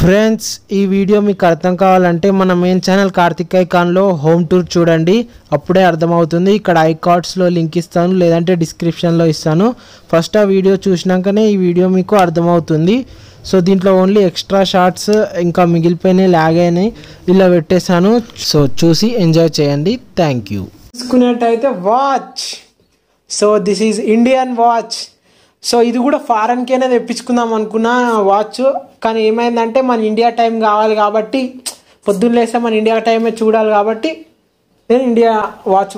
Friends ఈ video మీకు అర్థం కావాలంటే మన మెయిన్ ఛానల్ కార్తిక్ ఐకాన్ లో హోమ్ టూర్ చూడండి అప్పుడే అర్థమవుతుంది ఇక్కడ ఐ కార్డ్స్ లో లింక్ ఇస్తాను లేదంటే డిస్క్రిప్షన్ లో ఇస్తాను ఫస్ట్ ఆ వీడియో చూసినాకనే ఈ వీడియో మీకు అర్థమవుతుంది సో దీంట్లో ఓన్లీ ఎక్స్ట్రా షాట్స్ ఇంకా మిగిలిపోయిన లాగ్ అయినాయి ఇలా పెట్టేసాను సో చూసి ఎంజాయ్ చేయండి థాంక్యూ తీసుకున్నట్టైతే watch so this is Indian watch so इध फारेन के वाच का मन इंडिया टाइम कावाली पोदन मन इंडिया टाइम चूडाली काबट्टी इंडिया वाच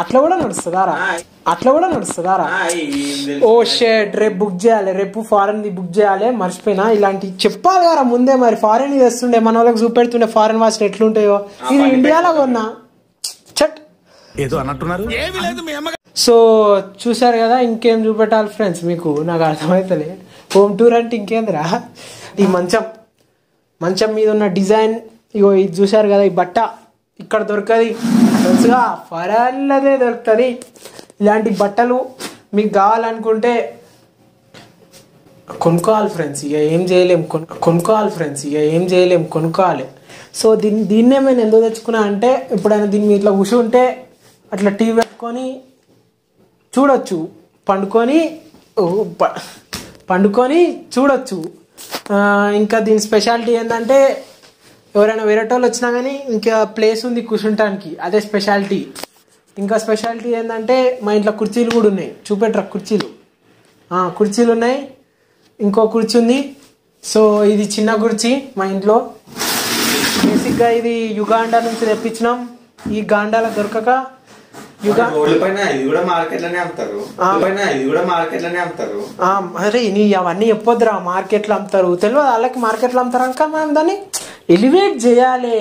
अट्ला बुक् फारेन बुक् मर्चिपोयिना इलांटि चेप्पालि करा मुंदे मरि फारेन चेस्तुंडे मन वाळ्ळकि चूपेट्टुंडे फारेन वाच एट्लुंटायो इदि इंडियालो कोन्ना चट ఏదో అన్నట్టున్నారు ఏమీ లేదు మీ అమ్మ సో చూశారు కదా ఇంకేం చూపెట్టాలి ఫ్రెండ్స్ మీకు నాకు అర్థమైతలే హోమ్ టూర్ అంటే ఇంకేందిరా ఈ మంచం మీద ఉన్న డిజైన్ ఇగో ఇది చూశారు కదా ఈ బట్ట ఇక్కడ దొరకది ఫ్రెండ్స్గా ఫరల్లదే దొరుకుతది ఇలాంటి బట్టలు మీకు కావాలనుకుంటే కొనుక్కోవాలి ఫ్రెండ్స్ ఇక ఏం చేయలేం కొనుక్కోవాలి సో దీన్నే నేను ఎందుకు తెచ్చుకున్నా అంటే ఎప్పుడైనా దీని మీద ఇట్లా కూర్చుంటే అట్లా టీ పెట్టుకొని చూడొచ్చు పండుకొని చూడొచ్చు ఇంకా దీని స్పెషాలిటీ ఏందంటే ఎవరైనా వేరేటోళ్ళు వచ్చినా గానీ ఇంకా ప్లేస్ ఉంది కూర్చుంటానికి అదే స్పెషాలిటీ ఇంకా స్పెషాలిటీ ఏందంటే మా ఇంట్లో కుర్చీలు కూడా ఉన్నాయి చూపెట్రా కుర్చీలు ఉన్నాయి ఇంకో కుర్చీ ఉంది సో ఇది చిన్న కుర్చీ మా ఇంట్లో బేసిక్ గా ఇది యుగాండా నుంచి తెప్పించినాం ఈ గాండాల దొరకక అరే నీ అవన్నీ ఎప్పొద్దురా మార్కెట్లో అమ్ముతారు తెలియదు వాళ్ళకి మార్కెట్లో అమ్ముతారు అంక మనం దాన్ని ఎలివేట్ చేయాలి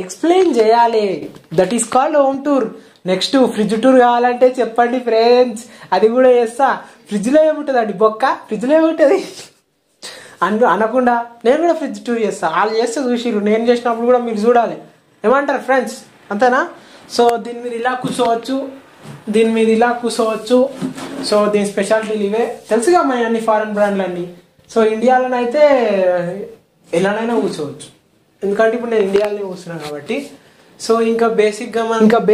ఎక్స్ప్లెయిన్ చేయాలి that is called home tour next fridge tour కావాలంటే చెప్పండి ఫ్రెండ్స్ అది కూడా చేస్తా ఫ్రిడ్జ్లో ఏముంటుందండి బొక్క ఫ్రిడ్జ్లో ఏముంటుంది అనకుండా నేను కూడా ఫ్రిడ్జ్ టూర్ చేస్తా వాళ్ళు చేస్తే చూసిరు నేను చేసినప్పుడు కూడా మీరు చూడాలి ఏమంటారు ఫ్రెండ్స్ అంతేనా సో దీని మీద ఇలా కూర్చోవచ్చు సో దీని స్పెషాలిటీలు ఇవే తెలుసుగా మరి అన్ని ఫారెన్ బ్రాండ్లు అన్ని సో ఇండియాలోనైతే ఎలానైనా కూర్చోవచ్చు ఎందుకంటే ఇప్పుడు నేను ఇండియాలోనే కూర్చున్నాను కాబట్టి సో ఇంకా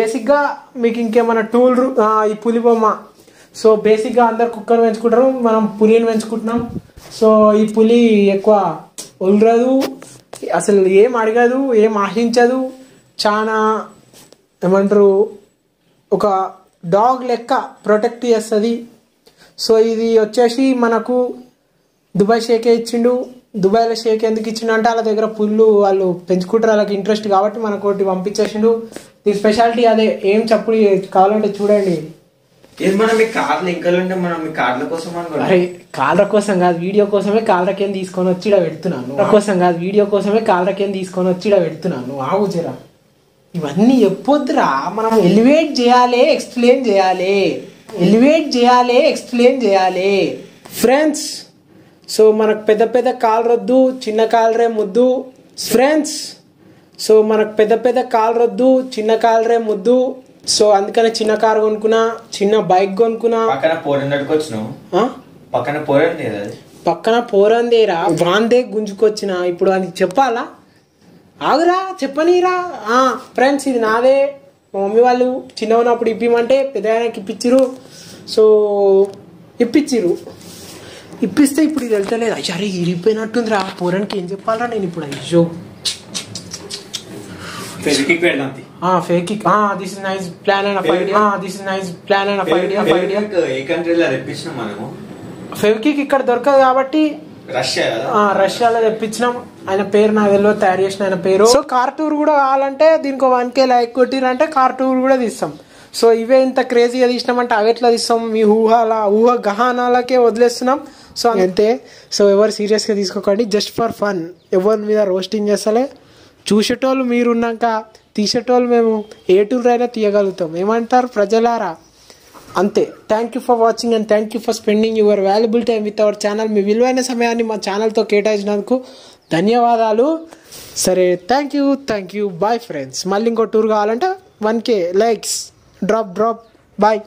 బేసిక్గా మీకు ఇంకేమైనా టూల్ ఈ పులిబొమ్మ సో బేసిక్గా అందరు కుక్కను పెంచుకుంటారు మనం పులిని పెంచుకుంటున్నాం సో ఈ పులి ఎక్కువ వదలదు అసలు ఏం అడగదు ఏం ఆశించదు చాలా ఏమంటారు ఒక డాగ్ లెక్క ప్రొటెక్ట్ చేస్తుంది సో ఇది వచ్చేసి మనకు దుబాయ్ షేకే ఇచ్చిండు దుబాయ్లో షేక్ ఎందుకు ఇచ్చిండు అంటే వాళ్ళ దగ్గర పుల్లు వాళ్ళు పెంచుకుంటారు వాళ్ళకి ఇంట్రెస్ట్ కాబట్టి మనకు ఒకటి పంపించేసిండు దీని స్పెషాలిటీ అదే ఏం చప్పుడు కావాలంటే చూడండి కాలర కోసం కాదు వీడియో కోసమే కాలరకేం తీసుకొని వచ్చి ఇలా పెడుతున్నాను ఆగుజరా ఇవన్నీ ఎప్పొద్దురా మనం ఎలివేట్ చేయాలి ఎక్స్ప్లెయిన్ చేయాలి ఫ్రెండ్స్ సో మనకు పెద్ద కాలరొద్దు చిన్న కాలరే ముద్దు ఫ్రెండ్స్ సో మనకు పెద్ద కాలరొద్దు చిన్న కాలరే ముద్దు సో అందుకనే చిన్న కార్ కొనుక్కున్నా చిన్న బైక్ కొనుక్కున్నా పక్కన పోరందేరా వాందే గుంజుకొచ్చినా ఇప్పుడు అది చెప్పాలా ఆగురా చెప్పనీరా ఫ్రెండ్స్ ఇది నాదే మా మమ్మీ వాళ్ళు చిన్న ఉన్నప్పుడు ఇప్పిమంటే పెద్ద ఆయనకి ఇప్పించిరు సో ఇప్పిస్తే ఇప్పుడు ఇది వెళ్తలేదు అరే ఇరిపోయినట్టుందిరా పోరానికి ఏం చెప్పాలరా నేను ఇప్పుడు అయ్యో ఫెవికిక్ ఇక్కడ దొరకదు కాబట్టి రష్యాలో తెప్పించినాం ఆయన పేరు నాకు తెలియదు తయారు చేసిన ఆయన పేరు సో కార్ టూర్ కూడా కావాలంటే దీనికి 1K లైక్ కొట్టిరంటే కార్ టూర్ కూడా తీస్తాం సో ఇవే ఇంత క్రేజీగా తీసినామంటే అవిట్లా తీస్తాం మీ ఊహ గహానాలకే వదిలేస్తున్నాం సో అంతే సో ఎవరు సీరియస్గా తీసుకోకండి జస్ట్ ఫర్ ఫన్ ఎవరి మీద రోస్టింగ్ చేస్తలే చూసేటోళ్ళు మీరున్నాక తీసేటోళ్ళు మేము ఏ టూర్ అయినా తీయగలుగుతాం ఏమంటారు ప్రజలారా అంతే thank you for watching and thank you for spending your valuable time with our channel మీ విలువైన సమయాన్ని మా ఛానల్తో కేటాయించినందుకు ధన్యవాదాలు సరే థ్యాంక్ యూ బాయ్ ఫ్రెండ్స్ మళ్ళీ ఇంకో టూర్ కావాలంటే 1K likes. Drop, bye.